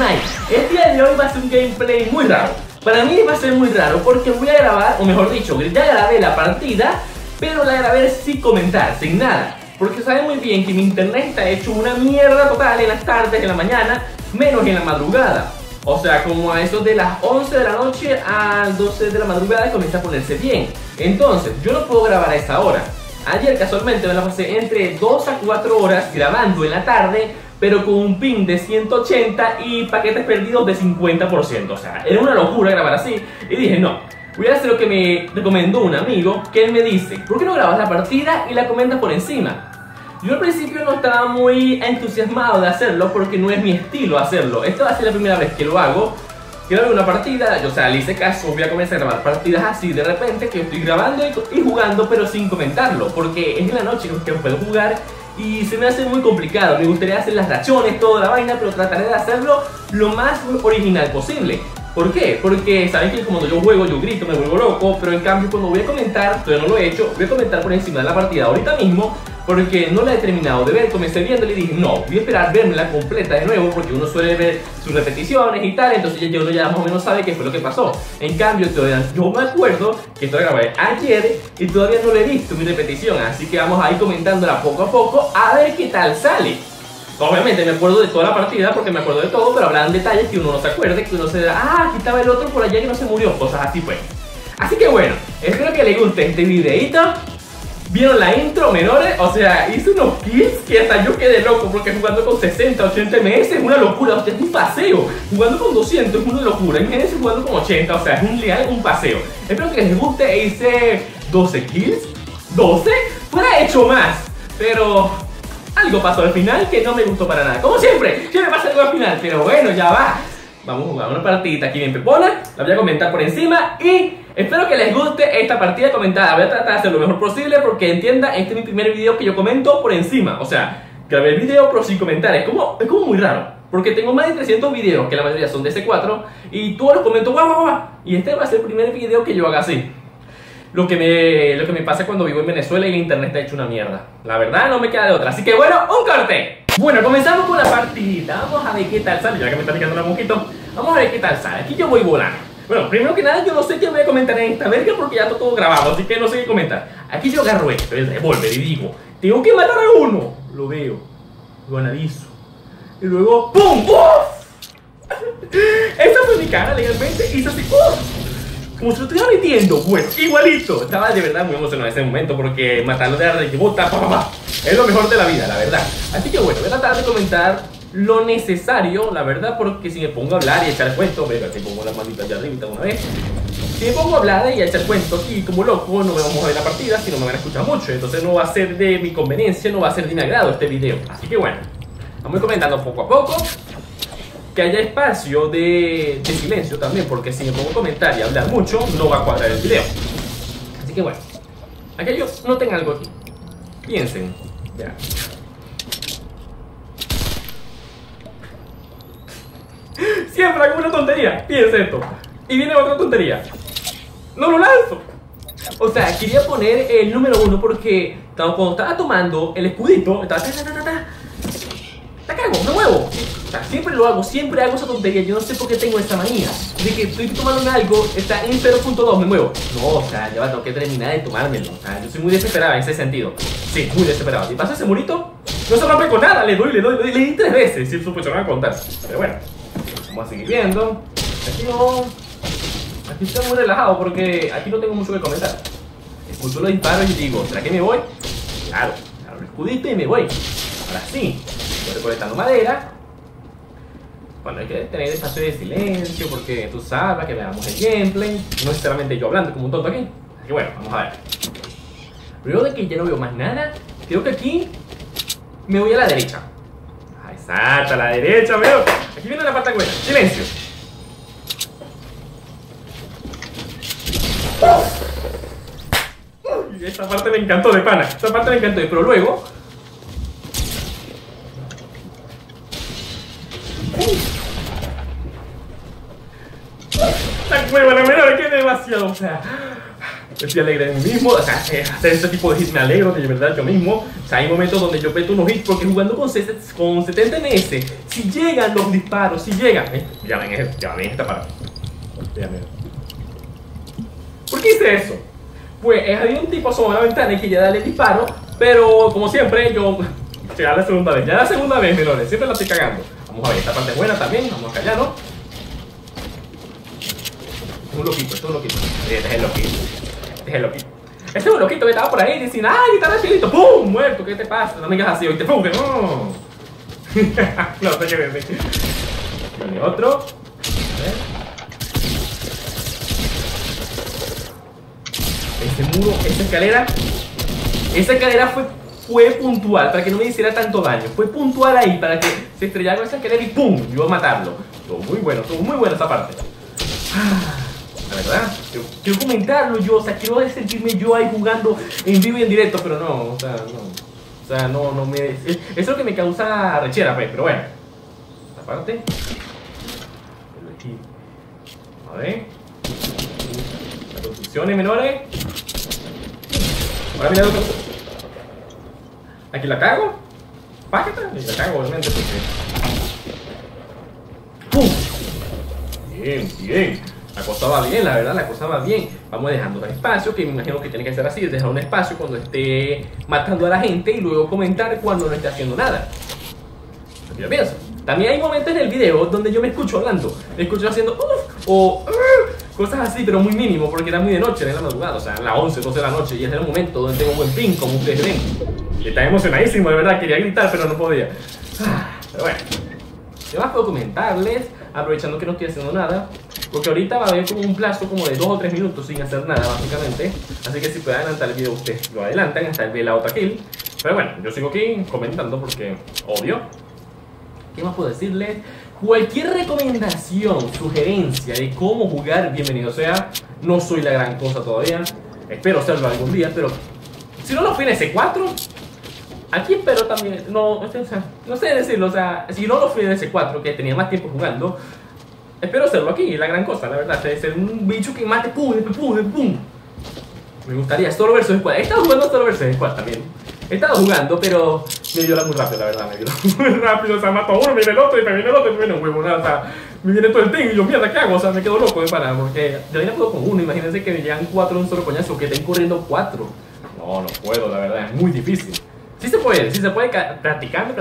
Fortnite. El día de hoy va a ser un gameplay muy raro. Para mí va a ser muy raro porque voy a grabar, o mejor dicho, ya grabé la partida, pero la grabé sin comentar, sin nada. Porque saben muy bien que mi internet está hecho una mierda total en las tardes, en la mañana, menos en la madrugada. O sea, como a eso de las 11 de la noche a 12 de la madrugada comienza a ponerse bien. Entonces, yo no puedo grabar a esa hora. Ayer casualmente me la pasé entre 2 a 4 horas grabando en la tarde, pero con un ping de 180 y paquetes perdidos de 50%. O sea, era una locura grabar así. Y dije, no, voy a hacer lo que me recomendó un amigo, que él me dice, ¿por qué no grabas la partida y la comentas por encima? Yo al principio no estaba muy entusiasmado de hacerlo porque no es mi estilo hacerlo. Esta va a ser la primera vez que lo hago. Grabé una partida, o sea, le hice caso, voy a comenzar a grabar partidas así de repente que estoy grabando y jugando pero sin comentarlo. Porque es en la noche que puedo jugar y se me hace muy complicado. Me gustaría hacer las rachones, toda la vaina, pero trataré de hacerlo lo más original posible. ¿Por qué? Porque saben que cuando yo juego yo grito, me vuelvo loco, pero en cambio cuando voy a comentar, todavía no lo he hecho, voy a comentar por encima de la partida ahorita mismo porque no la he terminado de ver, comencé viéndola y dije no, voy a esperar verla completa de nuevo porque uno suele ver sus repeticiones y tal, entonces ya uno ya más o menos sabe qué fue lo que pasó. En cambio todavía, yo me acuerdo que esto lo grabé ayer y todavía no lo he visto mi repetición, así que vamos a ir comentándola poco a poco a ver qué tal sale. Obviamente me acuerdo de toda la partida porque me acuerdo de todo, pero habrán detalles que uno no se acuerde, que uno se da, ah, aquí estaba el otro por allá que no se murió, cosas así pues. Así que bueno, espero que les guste este videito. ¿Vieron la intro, menores? O sea, hice unos kills que hasta yo quedé loco porque jugando con 60, 80 MS es una locura, o sea, es un paseo. Jugando con 200 es una locura, en Genesis jugando con 80, o sea, es un leal, un paseo. Espero que les guste, hice 12 kills, 12, fuera hecho más, pero... algo pasó al final que no me gustó para nada. Como siempre, siempre pasa algo al final. Pero bueno, ya va. Vamos a jugar una partidita aquí en Pepona. La voy a comentar por encima y espero que les guste esta partida comentada. Voy a tratar de hacer lo mejor posible porque entienda, este es mi primer video que yo comento por encima. O sea, grabé el video pero sin comentar. Es como muy raro porque tengo más de 300 videos que la mayoría son de S4 y todos los comento guau, guau, guau. Y este va a ser el primer video que yo haga así. Lo que me pasa cuando vivo en Venezuela y el internet está hecho una mierda. La verdad no me queda de otra, así que bueno, un corte. Bueno, comenzamos con la partidita. Vamos a ver qué tal sale, ya que me está picando la mosquito. Vamos a ver qué tal sale, aquí yo voy volando. Bueno, primero que nada yo no sé qué voy a comentar en esta verga porque ya está todo grabado, así que no sé qué comentar. Aquí yo agarro esto, el revólver y digo, tengo que matar a uno. Lo veo, lo analizo y luego ¡pum! ¡Uf! Esa fue mi cara legalmente, hice así ¡uf! Como si lo estuviera metiendo, pues, igualito. Estaba de verdad muy emocionado en ese momento porque matarlo de la rejibota, papá, es lo mejor de la vida, la verdad. Así que bueno, voy a tratar de comentar lo necesario, la verdad, porque si me pongo a hablar y echar cuentos, venga, te pongo las manitas allá arriba una vez. Si me pongo a hablar y a echar cuentos y como loco, no me vamos a ver la partida, si no me van a escuchar mucho. Entonces no va a ser de mi conveniencia, no va a ser de mi agrado este video. Así que bueno, vamos a ir comentando poco a poco. Que haya espacio de silencio también, porque si me pongo a comentar y hablar mucho, no va a cuadrar el video. Así que bueno, aquellos noten algo aquí. Piensen. Ya. Siempre hago una tontería. Piensen esto. Y viene otra tontería. ¡No lo lanzo! O sea, quería poner el número 1 porque cuando estaba tomando el escudito, estaba... ¡la cago! ¡Me muevo! O sea, siempre lo hago, siempre hago esa tontería. Yo no sé por qué tengo esa manía de que estoy tomando algo, está en 0.2, me muevo. No, o sea, ya va, tengo que terminar de tomármelo. O sea, yo soy muy desesperado en ese sentido. Sí, muy desesperado. Si pasa ese murito, no se rompe con nada. Le di 3 veces. Si supongo que van a contar. Pero bueno, vamos a seguir viendo. Aquí no. Aquí estoy muy relajado porque aquí no tengo mucho que comentar. Escucho los disparos y digo, ¿será que me voy? Claro, claro, escudito y me voy. Ahora sí, estoy recolectando madera. Bueno, hay que tener espacio de silencio porque tú sabes que veamos el gameplay. No necesariamente yo hablando como un tonto aquí. Así que bueno, vamos a ver. Luego de que ya no veo más nada, creo que aquí me voy a la derecha. Ah, exacto, a la derecha, veo. Aquí viene la parte buena. Silencio. Uy, esta parte me encantó de pana. Esta parte me encantó, pero luego... huevo, la menor, que demasiado, o sea, estoy alegre de mí mismo, o sea, hacer este tipo de hits me alegro de verdad yo mismo. O sea, hay momentos donde yo peto unos hits porque jugando con 70 NS, si llegan los disparos, si llegan, ya ven esta parada. ¿Por qué hice eso? Pues había un tipo sobre la ventana y quería darle el disparo, pero como siempre yo... Ya la segunda vez, menores, siempre la estoy cagando. Vamos a ver, esta parte es buena también, vamos a callarnos. Esto es un loquito. Este es el loquito. Este es un loquito que estaba por ahí diciendo, ¡ay, guitarra chilito! ¡Pum! Muerto, ¿qué te pasa? No me digas así, hoy te pum, que no. No sé qué decir. Tiene otro. A ver. Ese muro, esa escalera fue puntual para que no me hiciera tanto daño. Fue puntual ahí para que se estrellara con esa escalera y ¡pum! Yo iba a matarlo. Estuvo muy bueno esa parte. La verdad, quiero comentarlo yo, o sea, quiero sentirme yo ahí jugando en vivo y en directo, pero no, no me... Eso es lo que me causa rechera, pues, pero bueno. Esta parte. Aquí. A ver. Las construcciones menores. Ahora mira lo que... Aquí la cago. Págata. Y la cago, obviamente, porque... ¡Pum! Bien. La cosa va bien, la verdad, la cosa va bien. Vamos dejando un espacio, que me imagino que tiene que ser así, dejar un espacio cuando esté matando a la gente y luego comentar cuando no esté haciendo nada. Así lo pienso. También hay momentos en el video donde yo me escucho hablando, me escucho haciendo uff o cosas así, pero muy mínimo, porque era muy de noche, era la madrugada, o sea, a las 11, 12 de la noche, y ese era el momento donde tengo un buen ping, como ustedes ven. Y estaba emocionadísimo, de verdad, quería gritar, pero no podía. Pero bueno, ¿qué más puedo comentarles? Aprovechando que no estoy haciendo nada, porque ahorita va a haber como un plazo como de 2 o 3 minutos sin hacer nada básicamente, así que si pueden adelantar el video ustedes lo adelantan hasta el la otra kill, pero bueno, yo sigo aquí comentando porque obvio. ¿Qué más puedo decirles? Cualquier recomendación, sugerencia de cómo jugar, bienvenido sea. No soy la gran cosa todavía, espero serlo algún día, pero si no lo fui en S4 aquí, pero también, no sé decirlo, o sea, si no lo fui en S4, que tenía más tiempo jugando, espero hacerlo aquí, es la gran cosa, la verdad, ser un bicho que mate, pum. Me gustaría, solo versus squad, he estado jugando solo versus squad también, he estado jugando, pero me viola muy rápido, la verdad, o sea, mato a uno, viene el otro, y me viene el otro, y me viene un huevo, nada, o sea, me viene todo el team, y yo, mierda, ¿qué hago? O sea, me quedo loco de parar, porque yo ya puedo con uno, imagínense que me llegan 4 de un solo coñazo, que estén corriendo 4, no puedo, la verdad, es muy difícil. Sí se puede practicando.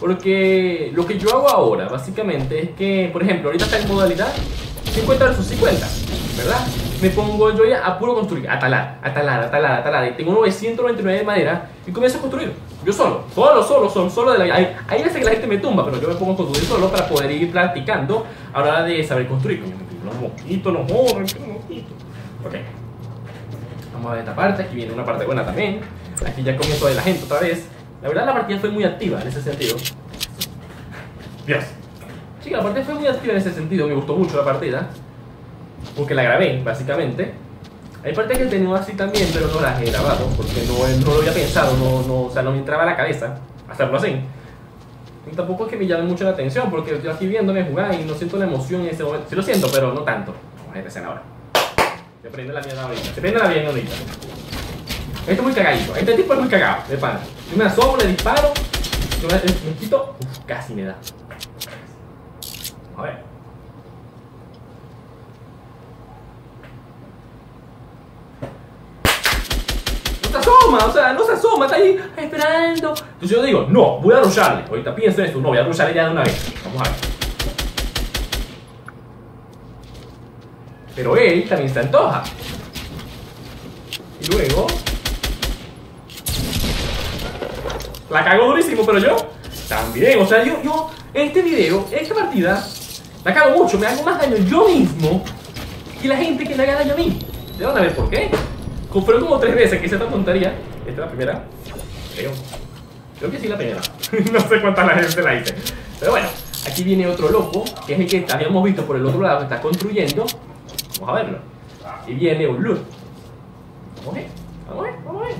Porque lo que yo hago ahora, básicamente, es que, por ejemplo, ahorita está en modalidad 50 versus 50, ¿verdad? Me pongo yo ya a puro construir, a talar, y tengo 999 de madera y comienzo a construir. Yo solo de la vida. Hay veces que la gente me tumba, pero yo me pongo a construir solo para poder ir practicando a la hora de saber construir. Los mosquitos. Ok. Vamos a ver esta parte, aquí viene una parte buena también. Aquí ya comienzo de la gente otra vez. La verdad la partida fue muy activa en ese sentido. Dios. Sí, la partida fue muy activa en ese sentido. Me gustó mucho la partida, porque la grabé, básicamente. Hay partes que he tenido así también, pero no las he grabado, porque no lo había pensado, o sea, no me entraba a la cabeza hacerlo así. Y tampoco es que me llame mucho la atención, porque estoy aquí viéndome jugar y no siento la emoción en ese momento. Sí lo siento, pero no tanto. Vamos a empezar ahora. Se prende la mierda ahorita. Esto es muy cagadito, este tipo es muy cagado, de pana. Yo me asomo, le disparo, yo me quito, uf, casi me da. A ver. No se asoma, o sea, no se asoma, está ahí esperando. Entonces yo digo, no, voy a rusharle. Ahorita pienso en eso, no, voy a rusharle ya de una vez. Vamos a ver. Pero él también se antoja. Y luego... La cago durísimo, pero yo también, o sea, yo este video, esta partida, la cago mucho, me hago más daño yo mismo que la gente que le haga daño a mí. Ya van a ver por qué. Fueron como 3 veces que hice esta tontería. Esta es la primera, creo que sí, la primera. No sé cuántas veces la hice. Pero bueno, aquí viene otro loco, que es el que habíamos visto por el otro lado, que está construyendo. Vamos a verlo. Y viene un loot. Vamos a ver.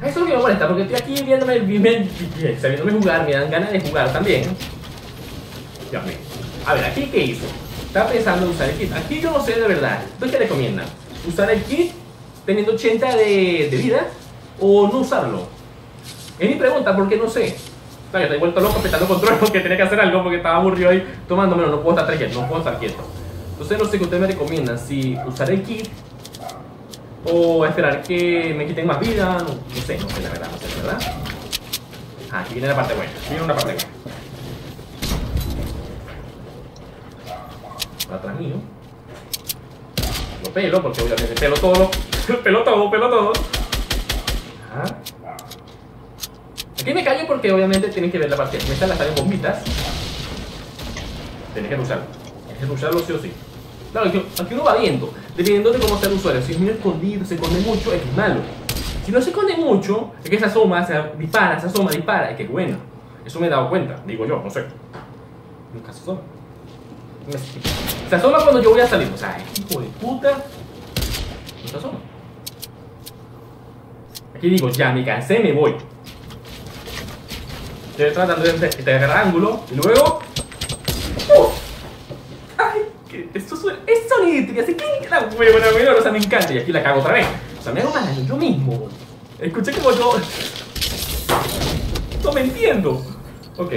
Eso es lo que me molesta, porque estoy aquí viéndome jugar, me dan ganas de jugar también. A ver, ¿aquí qué hizo? está pensando en usar el kit. Aquí yo no sé de verdad. ¿Tú qué recomiendas? ¿Usar el kit teniendo 80 de vida o no usarlo? Es mi pregunta porque no sé. Claro, yo te he vuelto loco apretando control porque tenía que hacer algo porque estaba aburrido ahí tomándomelo. No puedo estar quieto, no puedo estar quieto. Entonces no sé qué ustedes me recomiendan, si usar el kit o esperar que me quiten más vida. No sé la verdad, Ah, aquí viene la parte buena, Para atrás mío. Lo pelo, porque obviamente pelo todo. Pelo todo. Ajá. Aquí me callo porque obviamente tienen que ver la parte. Me están las en bombitas. Tienes que rusharlo. Sí o sí. Claro, aquí uno va viendo, dependiendo de cómo sea el usuario. Si es muy escondido, se esconde mucho, es malo. Si no se esconde mucho, es que se asoma, se asoma, dispara. Es que es bueno. Eso me he dado cuenta, digo yo, no sé. Nunca se asoma. Se asoma cuando yo voy a salir. O sea, hijo de puta. No se asoma. Aquí digo, ya me cansé, me voy. Estoy tratando de agarrar ángulo. Y luego. ¡Oh! ¡Ay! Esto suena. Es sonido. Y hace clic. La huevona, o sea, me encanta. Y aquí la cago otra vez. O sea, me hago mal yo mismo. Escuché como yo. No me entiendo. Ok.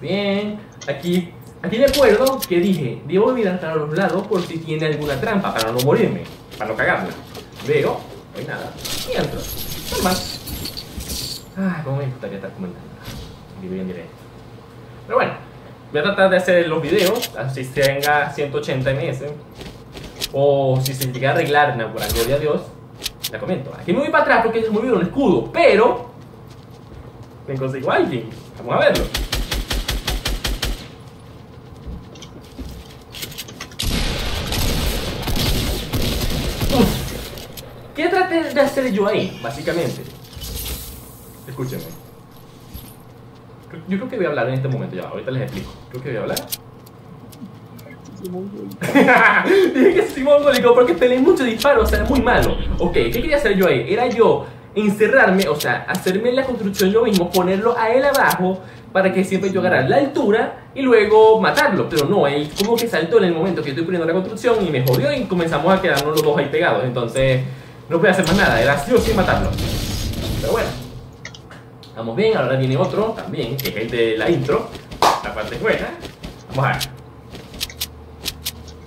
Bien. Aquí me acuerdo que dije, debo mirar a los lados por si tiene alguna trampa para no morirme, para no cagarla. Veo, no hay nada. Y entro. Normal. Ay, cómo me gustaría estar comentando. Vivo en directo. Pero bueno, voy a tratar de hacer los videos, así tenga 180 ms. O si se llega a arreglar, no, por la gloria de Dios, la comento. Aquí me voy para atrás porque ellos me vieron el escudo, pero me consigo a alguien. Vamos a verlo. ¿Qué traté de hacer yo ahí, básicamente? Escúchenme. Yo creo que voy a hablar en este momento, ya, ahorita les explico. Creo que voy a hablar. Dije que soy mongólico porque tenéis mucho disparo, o sea, es muy malo. Ok, ¿qué quería hacer yo ahí? Era yo encerrarme, o sea, hacerme la construcción yo mismo, ponerlo a él abajo para que siempre yo agarrar la altura y luego matarlo. Pero no, él como que saltó en el momento que yo estoy poniendo la construcción y me jodió y comenzamos a quedarnos los dos ahí pegados. Entonces, no puede hacer más nada, era sí o sí matarlo. Pero bueno, vamos bien, ahora viene otro también, que es el de la intro. La parte es buena. Vamos a ver.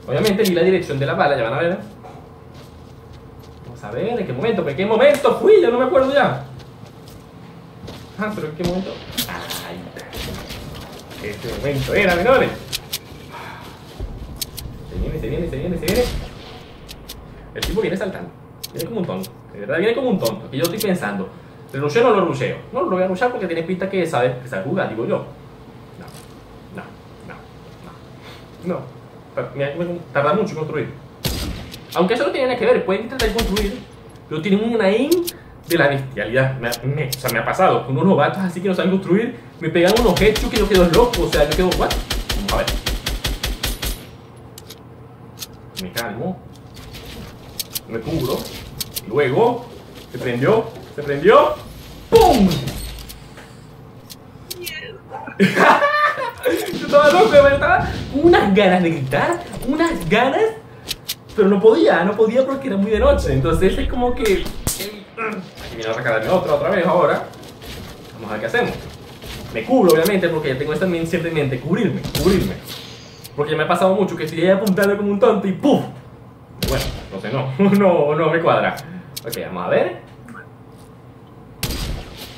Obviamente vi la dirección de la bala, ya van a ver. Vamos a ver en qué momento, pero en qué momento fui, yo no me acuerdo ya. Ah, pero en qué momento. Ay, este momento era, menores. Se viene. El tipo viene saltando. Viene como un tonto. De verdad, viene como un tonto. Y yo estoy pensando, ¿le rusheo o no lo rusheo? No, lo voy a rushear porque tiene pinta que sabe jugar, digo yo. No. Tarda mucho en construir. Aunque eso no tiene nada que ver, pueden tratar de construir, pero tienen una aim de la bestialidad. O sea, me ha pasado con unos novatos así que no saben construir. Me pegan unos hechos que yo quedo loco. O sea, yo quedo, ¿what? A ver. Me calmo. Me cubro. Luego, se prendió. ¡Pum! ¡Mierda! Yo estaba loco, yo estaba unas ganas de gritar, unas ganas, pero no podía porque era muy de noche. Entonces es como que... Aquí viene otra cara de otra vez ahora. Vamos a ver qué hacemos. Me cubro obviamente porque ya tengo esta mente siempre en mente, cubrirme. Porque ya me ha pasado mucho que estoy ahí apuntando como un tonto y ¡puf! Bueno, entonces no me cuadra. Ok, vamos a ver.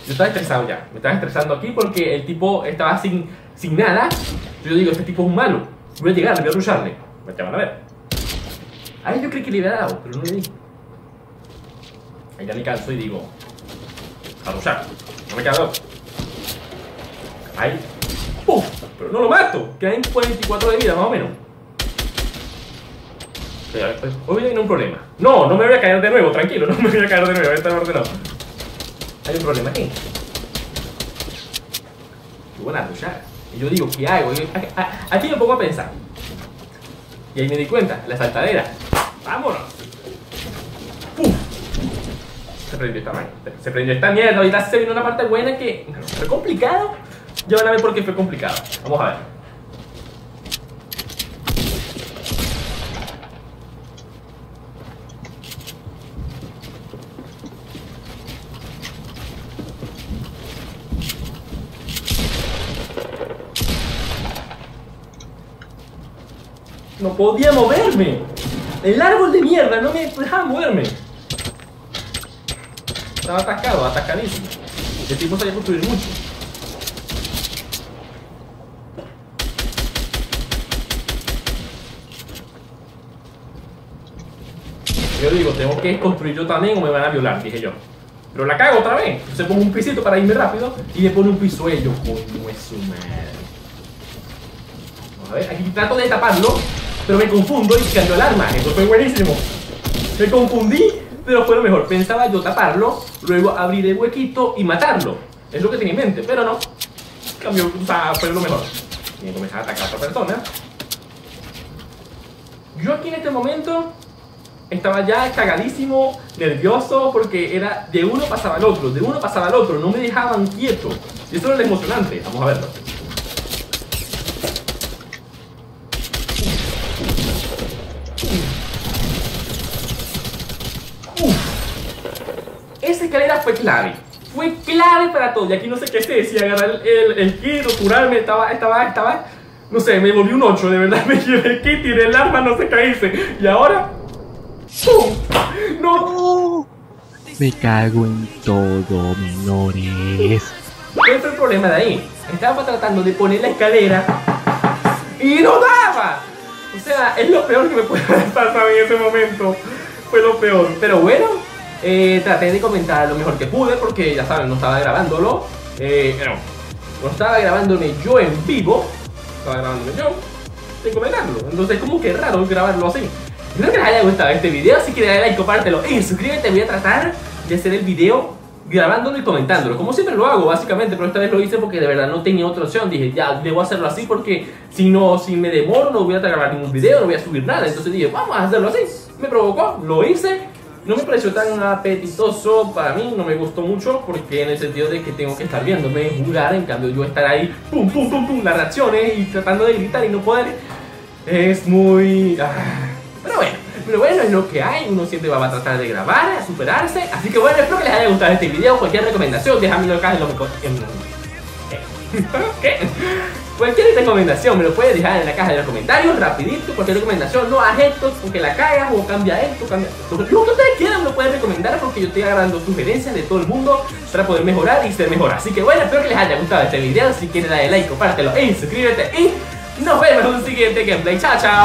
Yo estaba estresado ya, me estaba estresando aquí porque el tipo estaba sin nada. Yo digo, este tipo es un malo, voy a llegar, voy a rusharle. Me van a ver. Ahí yo creí que le había dado, pero no le di. Ahí ya me canso y digo, a rushar, no me quedo. Ahí, ¡puf! Pero no lo mato, quedan 44 de vida más o menos. Hoy viene un problema. No me voy a caer de nuevo, tranquilo, no me voy a caer de nuevo, voy a estar ordenado. Hay un problema aquí. Yo voy a rushar. Y yo digo, ¿qué hago? Aquí me pongo a pensar. Y ahí me di cuenta, la saltadera. ¡Vámonos! ¡Pum! Se prendió esta mierda. Ahorita se vino una parte buena que... Bueno, fue complicado. Ya van a ver por qué fue complicado. Vamos a ver. no podía moverme. El árbol de mierda no me dejaba moverme. Estaba atascado, atascadísimo. Este tipo sabía construir mucho. Yo digo, tengo que construir yo también o me van a violar, dije yo. Pero la cago otra vez. Se pone un pisito para irme rápido y me pone un pisuello. Coño, es su madre. A ver, aquí trato de taparlo, pero me confundo y cayó el arma. Eso fue buenísimo. Me confundí, pero fue lo mejor. Pensaba yo taparlo, luego abrir el huequito y matarlo. Es lo que tenía en mente, pero no. Cambió, o sea, fue lo mejor. Y me comenzaba a atacar a otra persona. Yo aquí en este momento estaba ya cagadísimo, nervioso, porque era de uno pasaba al otro, de uno pasaba al otro. No me dejaban quieto. Y eso era lo emocionante. Vamos a verlo. Esa escalera fue clave. Fue clave para todo. Y aquí no sé qué sé, si agarrar el kit o curarme, estaba. No sé, me volví un 8, de verdad. Me llevé el kit, tiré el arma, no sé qué hice. Y ahora. ¡Pum! ¡No! Me cago en todo, menores. ¿Cuál fue el problema de ahí? Estaba tratando de poner la escalera y no daba. O sea, es lo peor que me puede pasar en ese momento. Fue lo peor. Pero bueno. Traté de comentar lo mejor que pude porque ya saben, no estaba grabándolo. No estaba grabándome yo en vivo. Estaba grabándome yo sin comentarlo. Entonces, como que raro grabarlo así. Espero que les haya gustado este video. Si quieres, dale like, compártelo y suscríbete. Voy a tratar de hacer el video grabándolo y comentándolo. Como siempre lo hago, básicamente, pero esta vez lo hice porque de verdad no tenía otra opción. Dije, ya, debo hacerlo así porque si me demoro, no voy a grabar ningún video, no voy a subir nada. Entonces dije, vamos a hacerlo así. Me provocó, lo hice. No me pareció tan apetitoso para mí, no me gustó mucho porque en el sentido de que tengo que estar viéndome jugar, en cambio yo estar ahí, pum, pum, pum, pum, las reacciones y tratando de gritar y no poder, es muy... Pero bueno, es lo que hay, uno siempre va a tratar de grabar, a superarse, así que bueno, espero que les haya gustado este video, cualquier recomendación, déjamelo acá en los Cualquier recomendación me lo puedes dejar en la caja de los comentarios, rapidito, cualquier recomendación, no haz esto porque la cagas o cambia esto, cambia esto. Lo que ustedes quieran me lo pueden recomendar porque yo estoy agarrando sugerencias de todo el mundo para poder mejorar y ser mejor. Así que bueno, espero que les haya gustado este video, si quieren dale like, compártelo y suscríbete y nos vemos en un siguiente gameplay. Chao, chao.